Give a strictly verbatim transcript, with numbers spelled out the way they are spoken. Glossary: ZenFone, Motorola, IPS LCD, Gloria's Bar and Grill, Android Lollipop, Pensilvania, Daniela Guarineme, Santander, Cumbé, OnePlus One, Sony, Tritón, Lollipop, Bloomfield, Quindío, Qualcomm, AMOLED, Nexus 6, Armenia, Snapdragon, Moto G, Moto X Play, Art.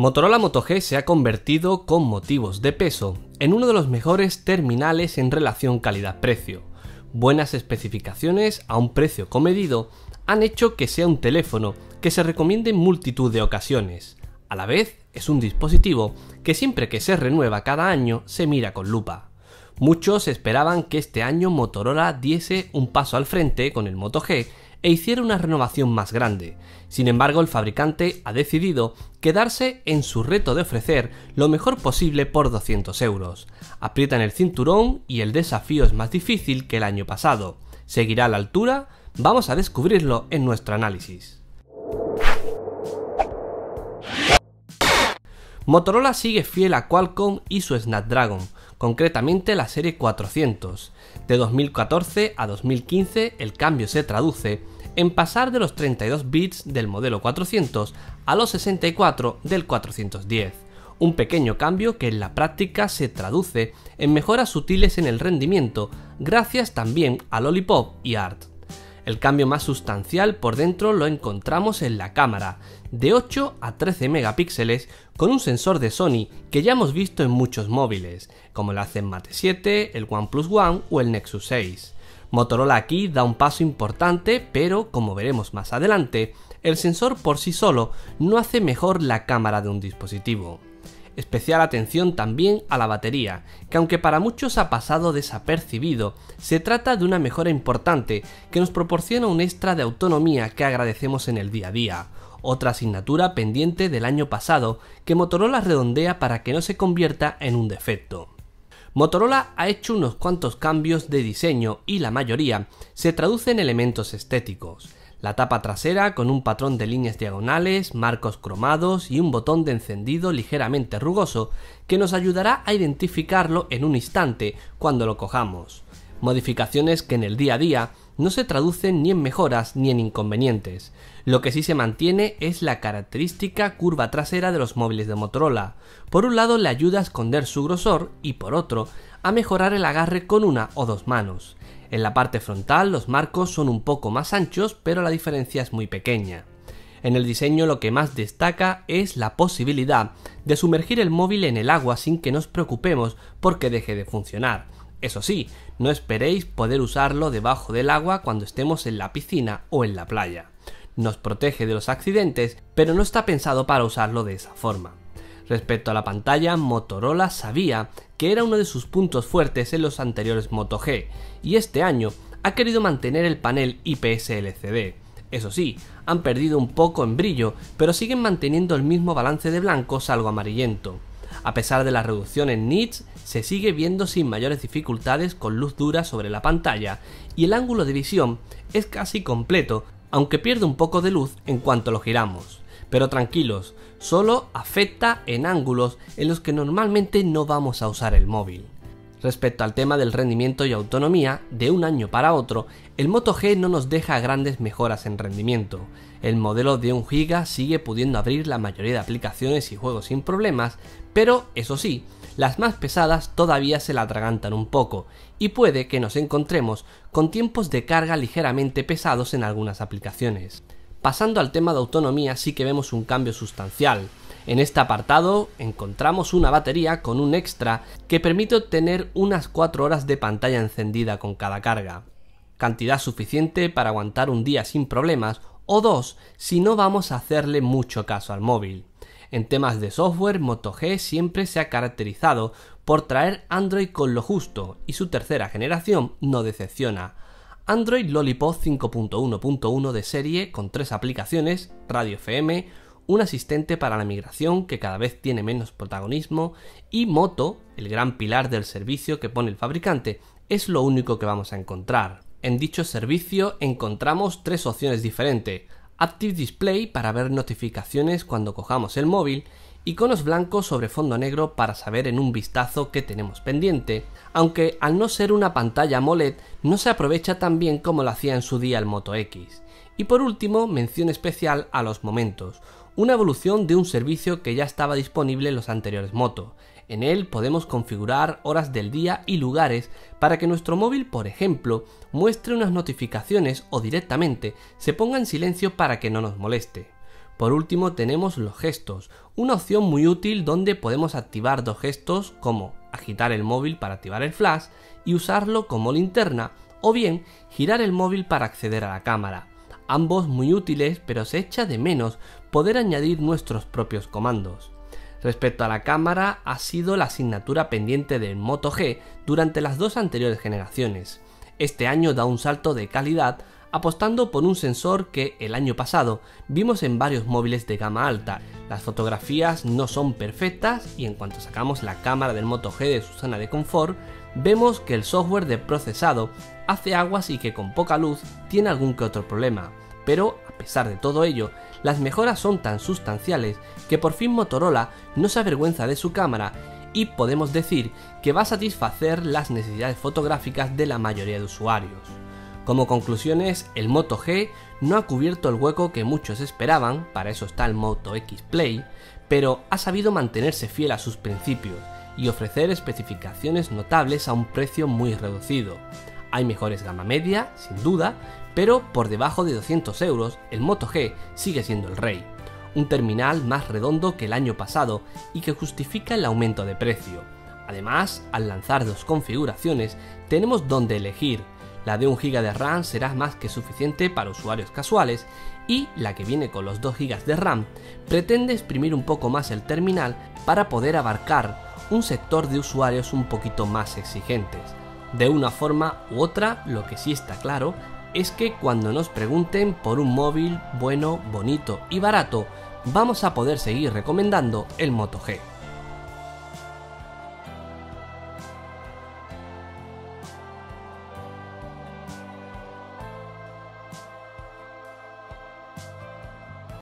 Motorola Moto G se ha convertido, con motivos de peso, en uno de los mejores terminales en relación calidad-precio. Buenas especificaciones a un precio comedido han hecho que sea un teléfono que se recomiende en multitud de ocasiones. A la vez, es un dispositivo que siempre que se renueva cada año se mira con lupa. Muchos esperaban que este año Motorola diese un paso al frente con el Moto G e hiciera una renovación más grande. Sin embargo, el fabricante ha decidido quedarse en su reto de ofrecer lo mejor posible por doscientos euros. Aprietan el cinturón y el desafío es más difícil que el año pasado. ¿Seguirá a la altura? Vamos a descubrirlo en nuestro análisis. Motorola sigue fiel a Qualcomm y su Snapdragon, concretamente la serie cuatrocientos. De dos mil catorce a dos mil quince el cambio se traduce en pasar de los treinta y dos bits del modelo cuatrocientos a los sesenta y cuatro del cuatrocientos diez. Un pequeño cambio que en la práctica se traduce en mejoras sutiles en el rendimiento, gracias también a Lollipop y Art. El cambio más sustancial por dentro lo encontramos en la cámara, de ocho a trece megapíxeles, con un sensor de Sony que ya hemos visto en muchos móviles, como el ZenFone siete, el OnePlus One o el Nexus seis. Motorola aquí da un paso importante, pero como veremos más adelante, el sensor por sí solo no hace mejor la cámara de un dispositivo. Especial atención también a la batería, que aunque para muchos ha pasado desapercibido, se trata de una mejora importante que nos proporciona un extra de autonomía que agradecemos en el día a día. Otra asignatura pendiente del año pasado que Motorola redondea para que no se convierta en un defecto. Motorola ha hecho unos cuantos cambios de diseño y la mayoría se traduce en elementos estéticos. La tapa trasera con un patrón de líneas diagonales, marcos cromados y un botón de encendido ligeramente rugoso que nos ayudará a identificarlo en un instante cuando lo cojamos. Modificaciones que en el día a día no se traducen ni en mejoras ni en inconvenientes. Lo que sí se mantiene es la característica curva trasera de los móviles de Motorola. Por un lado le ayuda a esconder su grosor y por otro a mejorar el agarre con una o dos manos. En la parte frontal los marcos son un poco más anchos, pero la diferencia es muy pequeña. En el diseño lo que más destaca es la posibilidad de sumergir el móvil en el agua sin que nos preocupemos porque deje de funcionar. Eso sí, no esperéis poder usarlo debajo del agua cuando estemos en la piscina o en la playa. Nos protege de los accidentes, pero no está pensado para usarlo de esa forma. Respecto a la pantalla, Motorola sabía que era uno de sus puntos fuertes en los anteriores Moto G, y este año ha querido mantener el panel I P S L C D. Eso sí, han perdido un poco en brillo, pero siguen manteniendo el mismo balance de blancos algo amarillento. A pesar de la reducción en nits, se sigue viendo sin mayores dificultades con luz dura sobre la pantalla, y el ángulo de visión es casi completo, aunque pierde un poco de luz en cuanto lo giramos. Pero tranquilos, solo afecta en ángulos en los que normalmente no vamos a usar el móvil. Respecto al tema del rendimiento y autonomía, de un año para otro, el Moto G no nos deja grandes mejoras en rendimiento. El modelo de un giga sigue pudiendo abrir la mayoría de aplicaciones y juegos sin problemas, pero eso sí, las más pesadas todavía se la atragantan un poco, y puede que nos encontremos con tiempos de carga ligeramente pesados en algunas aplicaciones. Pasando al tema de autonomía, sí que vemos un cambio sustancial. En este apartado encontramos una batería con un extra que permite obtener unas cuatro horas de pantalla encendida con cada carga. Cantidad suficiente para aguantar un día sin problemas o dos si no vamos a hacerle mucho caso al móvil. En temas de software, Moto G siempre se ha caracterizado por traer Android con lo justo y su tercera generación no decepciona. Android Lollipop cinco punto uno punto uno de serie con tres aplicaciones, radio F M, un asistente para la migración que cada vez tiene menos protagonismo y Moto, el gran pilar del servicio que pone el fabricante, es lo único que vamos a encontrar. En dicho servicio encontramos tres opciones diferentes: Active Display para ver notificaciones cuando cojamos el móvil, iconos blancos sobre fondo negro para saber en un vistazo qué tenemos pendiente, aunque al no ser una pantalla AMOLED no se aprovecha tan bien como lo hacía en su día el Moto X. Y por último, mención especial a los momentos, una evolución de un servicio que ya estaba disponible en los anteriores Moto. En él podemos configurar horas del día y lugares para que nuestro móvil, por ejemplo, muestre unas notificaciones o directamente se ponga en silencio para que no nos moleste. Por último tenemos los gestos, una opción muy útil donde podemos activar dos gestos como agitar el móvil para activar el flash y usarlo como linterna, o bien girar el móvil para acceder a la cámara. Ambos muy útiles, pero se echa de menos poder añadir nuestros propios comandos. Respecto a la cámara, ha sido la asignatura pendiente del Moto G durante las dos anteriores generaciones. Este año da un salto de calidad apostando por un sensor que el año pasado vimos en varios móviles de gama alta. Las fotografías no son perfectas y en cuanto sacamos la cámara del Moto G de su zona de confort, vemos que el software de procesado hace aguas y que con poca luz tiene algún que otro problema. Pero a pesar de todo ello, las mejoras son tan sustanciales que por fin Motorola no se avergüenza de su cámara y podemos decir que va a satisfacer las necesidades fotográficas de la mayoría de usuarios. Como conclusiones, el Moto G no ha cubierto el hueco que muchos esperaban, para eso está el Moto X Play, pero ha sabido mantenerse fiel a sus principios y ofrecer especificaciones notables a un precio muy reducido. Hay mejores gama media, sin duda, pero por debajo de doscientos euros el Moto G sigue siendo el rey. Un terminal más redondo que el año pasado y que justifica el aumento de precio. Además, al lanzar dos configuraciones tenemos donde elegir. La de un giga de RAM será más que suficiente para usuarios casuales y la que viene con los dos gigas de RAM pretende exprimir un poco más el terminal para poder abarcar un sector de usuarios un poquito más exigentes. De una forma u otra, lo que sí está claro es que cuando nos pregunten por un móvil bueno, bonito y barato, vamos a poder seguir recomendando el Moto G.